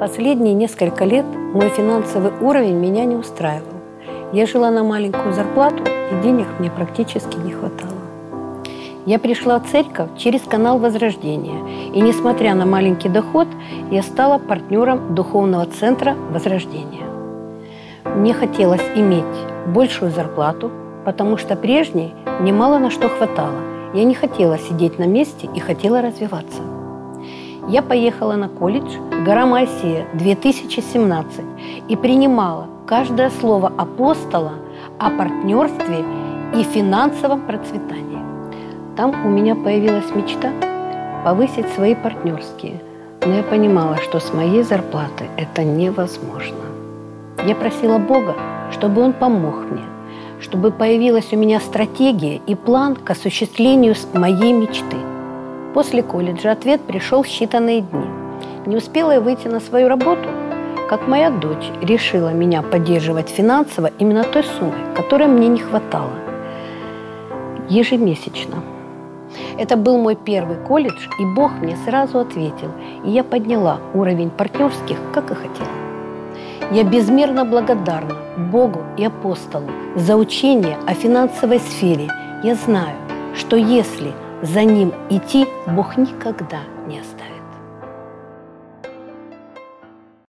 Последние несколько лет мой финансовый уровень меня не устраивал. Я жила на маленькую зарплату, и денег мне практически не хватало. Я пришла в церковь через канал Возрождения, и, несмотря на маленький доход, я стала партнером Духовного центра Возрождения. Мне хотелось иметь большую зарплату, потому что прежней мне мало на что хватало. Я не хотела сидеть на месте и хотела развиваться. Я поехала на колледж «Гора Масия» 2017 и принимала каждое слово апостола о партнерстве и финансовом процветании. Там у меня появилась мечта повысить свои партнерские, но я понимала, что с моей зарплаты это невозможно. Я просила Бога, чтобы Он помог мне, чтобы появилась у меня стратегия и план к осуществлению моей мечты. После колледжа ответ пришел в считанные дни. Не успела я выйти на свою работу, как моя дочь решила меня поддерживать финансово именно той суммой, которой мне не хватало ежемесячно. Это был мой первый колледж, и Бог мне сразу ответил, и я подняла уровень партнерских, как и хотела. Я безмерно благодарна Богу и апостолу за учение о финансовой сфере. Я знаю, что если за Ним идти, Бог никогда не оставит.